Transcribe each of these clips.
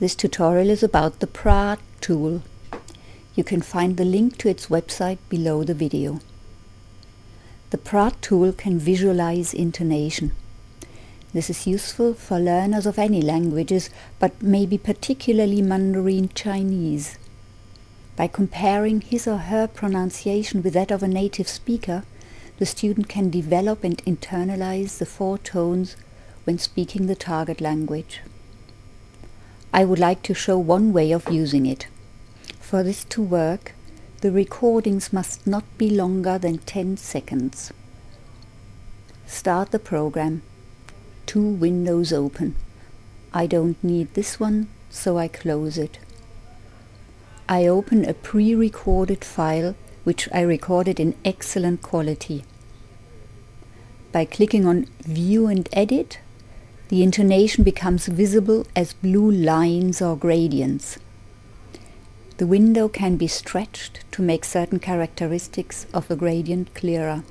This tutorial is about the Praat tool. You can find the link to its website below the video. The Praat tool can visualize intonation. This is useful for learners of any languages, but maybe particularly Mandarin Chinese. By comparing his or her pronunciation with that of a native speaker, the student can develop and internalize the four tones when speaking the target language. I would like to show one way of using it. For this to work, the recordings must not be longer than 10 seconds. Start the program. 2 windows open. I don't need this one, so I close it. I open a pre-recorded file, which I recorded in excellent quality. By clicking on View and Edit, the intonation becomes visible as blue lines or gradients. The window can be stretched to make certain characteristics of the gradient clearer.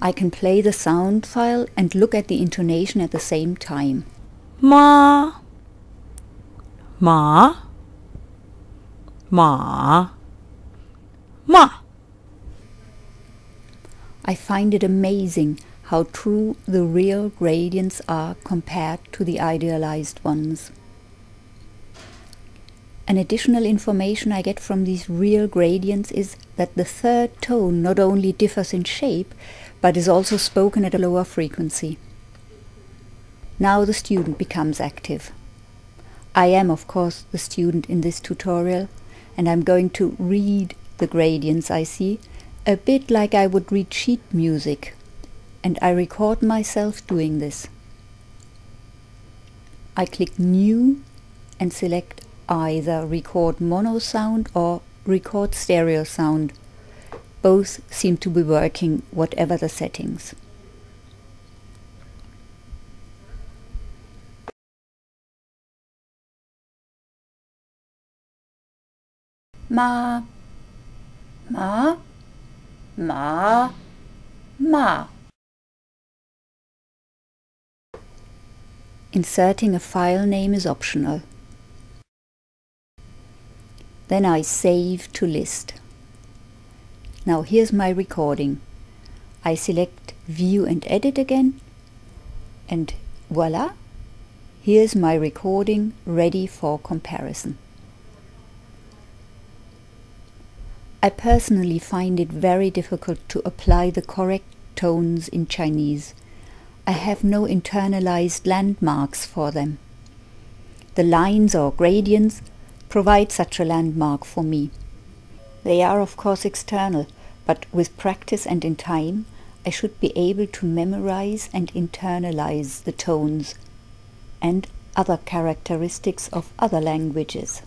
I can play the sound file and look at the intonation at the same time. Ma, ma, ma, ma. I find it amazing how true the real gradients are compared to the idealized ones. An additional information I get from these real gradients is that the third tone not only differs in shape, but is also spoken at a lower frequency. Now the student becomes active. I am, of course, the student in this tutorial, and I'm going to read the gradients I see, a bit like I would read sheet music. And I record myself doing this. I click New and select either Record Mono Sound or Record Stereo Sound. Both seem to be working, whatever the settings. Ma, ma, ma, ma. Inserting a file name is optional. Then I save to list. Now here's my recording. I select View and Edit again, and voila! Here's my recording ready for comparison. I personally find it very difficult to apply the correct tones in Chinese. I have no internalized landmarks for them. The lines or gradients provide such a landmark for me. They are of course external, but with practice and in time, I should be able to memorize and internalize the tones and other characteristics of other languages.